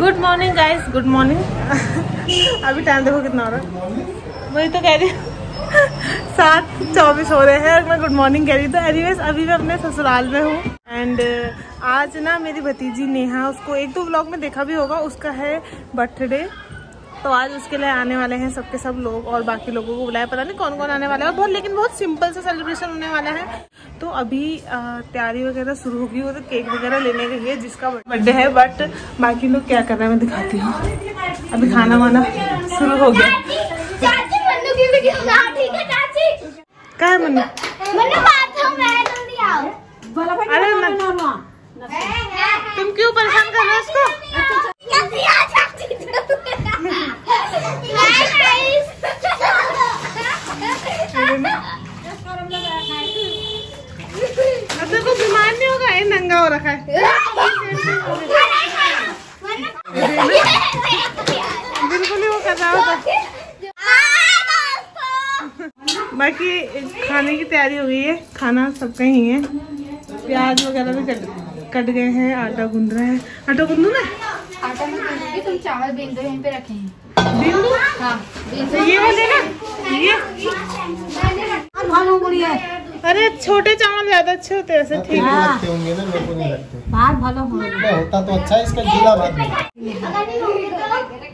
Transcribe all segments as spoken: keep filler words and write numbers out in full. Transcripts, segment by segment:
Good morning guys, good morning. अभी time देखो कितना हो रहा है, वही तो कह रही हूँ सात चौबीस हो रहे हैं और मैं गुड मॉर्निंग कह रही हूँ। तो एनीवेज अभी मैं अपने ससुराल में हूँ एंड आज ना मेरी भतीजी नेहा, उसको एक दो व्लॉग में देखा भी होगा, उसका है बर्थडे। तो आज उसके लिए आने वाले हैं सबके सब लोग और बाकी लोगों को बुलाया, पता नहीं कौन कौन आने वाला है। बहुत लेकिन बहुत सिंपल से सेलिब्रेशन होने वाला है। तो अभी तैयारी वगैरह शुरू होगी, वो तो केक वगैरह लेने गई है जिसका बर्थडे है। बट बाकी लोग क्या कर रहे हैं मैं दिखाती हूँ। अभी खाना वाना शुरू हो गया। क्या है मनु? अरे तुम क्यों परेशान कर रहे हो उसको? को बीमार नहीं होगा, ये नंगा हो रखा है। बिल्कुल ही वो कर रहा होगा। बाकी खाने की तैयारी हो गई है, खाना सबका ही है। प्याज वगैरह भी कट कट गए हैं, आटा गूंद रहे हैं। आटा गूंदू ना? आटा नहीं, तुम चावल बीन दो, यहीं पे रखे हैं। बीन दो? हाँ। ये वाले ना? ये? अरे छोटे चावल ज्यादा अच्छे होते हैं। ठीक लगते होंगे ना लोगों ने, लगते बाहर भलो होता तो अच्छा। इसका गीला भात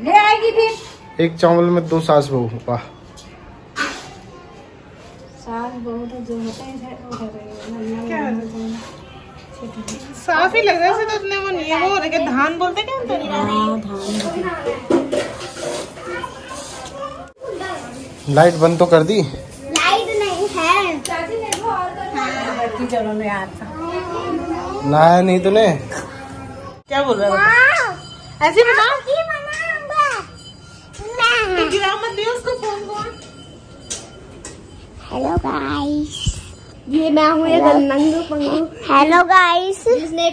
ले आएगी फिर। एक चावल में दो सास बहू, वाह। सास बहू तो जो होता है वो कर रही है। क्या साफ ही लग रहा है तो उतने वो नहीं है। वो लेकिन धान बोलते क्या हम? धान। लाइट बंद तो कर दी? लाइट नहीं है। चलो मैं आता हूं। ना नहीं तूने क्या बोल रहा है? ऐसे बताओ कि मनाऊंगा। गिरा मत दियो उसको फोन को। हेलो गाइस, ये मैं हूं, ये गन्नंगू पंगू। हेलो गाइस, इसने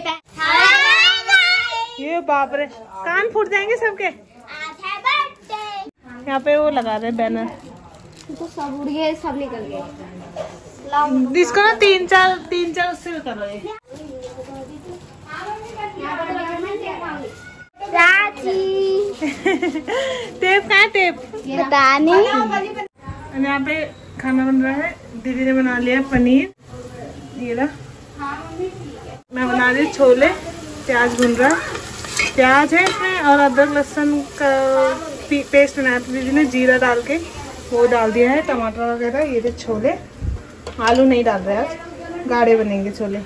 ये बाप रे कान फूट जाएंगे सबके। आज है बर्थडे। यहां पे वो लगा रहे बैनर। तो सब उड़ गए, सब निकल गए। इसको ना तीन चार तीन चार उससे करो। टेप कहाँ? टेप पता नहीं। यहाँ पे खाना बन रहा है। दीदी ने बना लिया पनीर, ये रहा। मैं बना रही छोले। प्याज भून रहा, प्याज है इसमें और अदरक लहसुन का पेस्ट बनाया था दीदी ने, जीरा डाल के वो डाल दिया है, टमाटर वगैरह। ये थे छोले, आलू नहीं डाल रहे आज, गाढ़े बनेंगे छोले।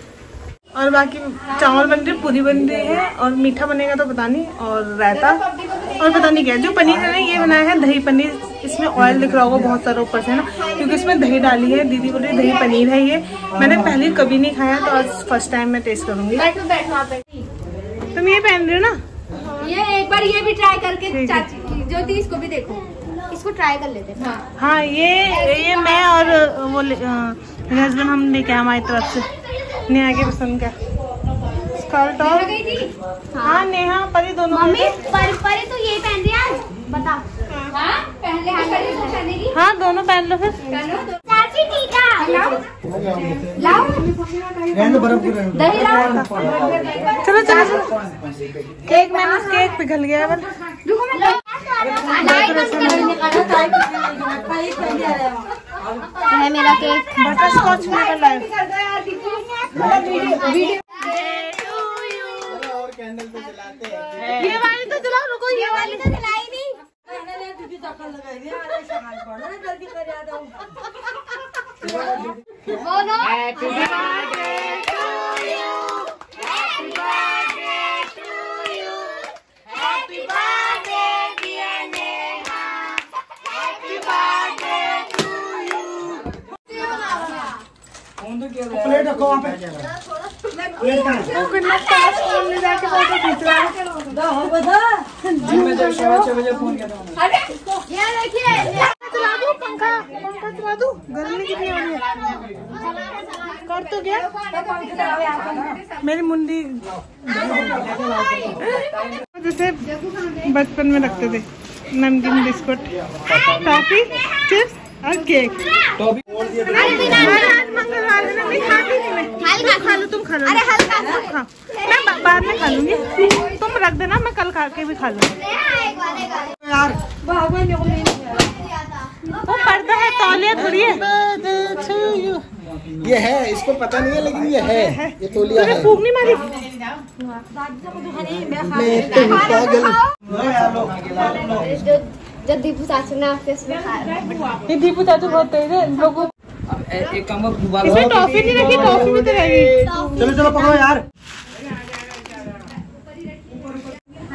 और बाकी चावल बन रहे, पूरी बन रही है और मीठा बनेगा तो पता नहीं, और रायता और पता नहीं क्या। जो पनीर है ना, ये बनाया है दही पनीर। इसमें ऑयल दिख रहा होगा बहुत सारा ऊपर से ना, क्योंकि इसमें दही डाली है। दीदी बोल रही दही पनीर है। ये मैंने पहले कभी नहीं खाया, तो आज फर्स्ट टाइम मैं टेस्ट करूंगी। तुम ये पहन रहे हो ना, ये एक बार ये भी ट्राई करके चाची ज्योति इसको भी देखो, इसको ट्राई कर लेते हैं। हाँ, हाँ ये ये मैं और वो मेरे हस्बैंड हम लेके आए हमारी तरफ से। नेहा के पसंद का स्कर्ट और गई थी। हाँ नेहा परी दोनों। मम्मी परी परी तो ये पहन रही आज, बता। हाँ पहले हाँ परी तो पहनेगी। हाँ दोनों पहन लो फिर। चाची टीका लाओ लाओ दही लाओ। चलो चलो केक, मैंने केक पिघल गया है। है मेरा केक बटरस्कॉच में कर लाए। ये वाली तो जलाओ, रुको ये वाली तो जलाई नहीं। प्लेट रखो वहाँ पे। चला दो पंखा, पंखा चला दो, गर्मी कितनी हो रही है। कर तो गया मेरी मुंडी जैसे बचपन में रखते थे। नमकीन, बिस्कुट, टॉफी, चिप्स और केक। मंगलवार है ना, नहीं खाती थी मैं। तुम खा लो, तुम खा लो। मैं बाद में खा लूंगी, तुम रख देना, मैं कल खा के भी खा लूंगी। यार वो पर्दा है, तौलिया थोड़ी है ये, है इसको पता नहीं है लेकिन ये है, ये तौलिया है। फूंक नहीं मारी जब दीपू चाचू ने आपके इसमें खाया, ये दीपू चाचू बहुत तेज है लोगों। अब एक काम करो, डुबा लो इसमें, टॉफी नहीं रखी, टॉफी में तो रहेगी। चलो चलो पकड़ो यार,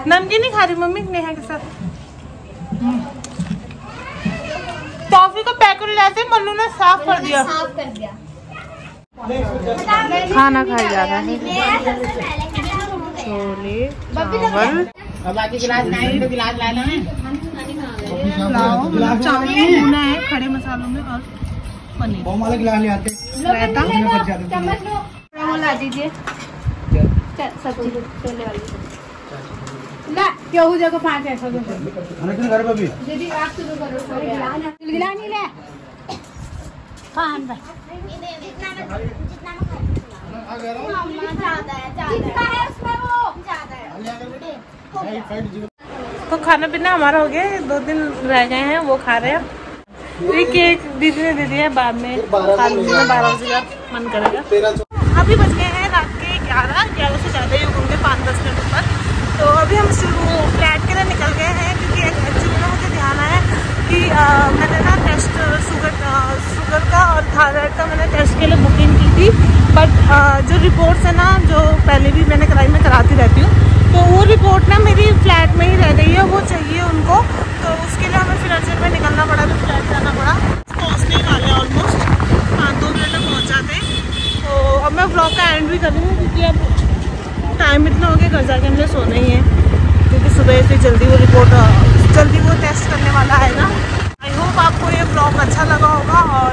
नमकीन नहीं खा रही मम्मी नेहा के साथ। टॉफी को पैक कर लेते, मल्लू ने साफ कर दिया, साफ कर दिया। खाना खाया जा रहा है, छोले चावल, बाकी गिलास गिलास लाना है, चावल भुना है खड़े मसालों में और पनीर। बहुत वाला गिलास ले आते हैं, चम्मच लो, वो ला दीजिए सब्जी छोले वाली ना, केहू जगह पाँच ऐसा घर पर भी दीदी आप तो करो, गिलास नहीं ले खान भाई तो खाना पीना हमारा हो गया, दो दिन रह गए हैं वो खा रहे हैं। ये केक दीदी ने दे दिया, बाद में खा लूंगा बारह बजे का मन करेगा। अभी बज गए हैं रात के ग्यारह ग्यारह से ज़्यादा ही होंगे, पाँच दस मिनट ऊपर। तो अभी हम शुरू फ्लैट के लिए निकल गए हैं, क्योंकि एक्चुअली में मुझे ध्यान आया कि आ, मैंने ना टेस्ट शुगर शुगर का और थायराइड का मैंने टेस्ट के लिए बुकिंग की थी, बट जो रिपोर्ट्स है ना, जो पहले भी मैंने कराई, मैं कराती रहती हूँ, तो वो रिपोर्ट ना मेरी फ्लैट में ही रह गई है, वो चाहिए उनको। तो उसके लिए हमें फिर अर्जेंट में निकलना पड़ा, तो फ्लैट जाना पड़ा। पहुँचने ही वाले ऑलमोस्ट पाँच दो मिनट में पहुँच जाते हैं। तो अब मैं ब्लॉग का एंड भी करूँगी, क्योंकि अब टाइम इतना हो गया, घर जाके हमने सोना ही है, क्योंकि सुबह से जल्दी वो रिपोर्ट, जल्दी वो टेस्ट करने वाला है ना। आई होप आपको ये ब्लॉग अच्छा लगा होगा, और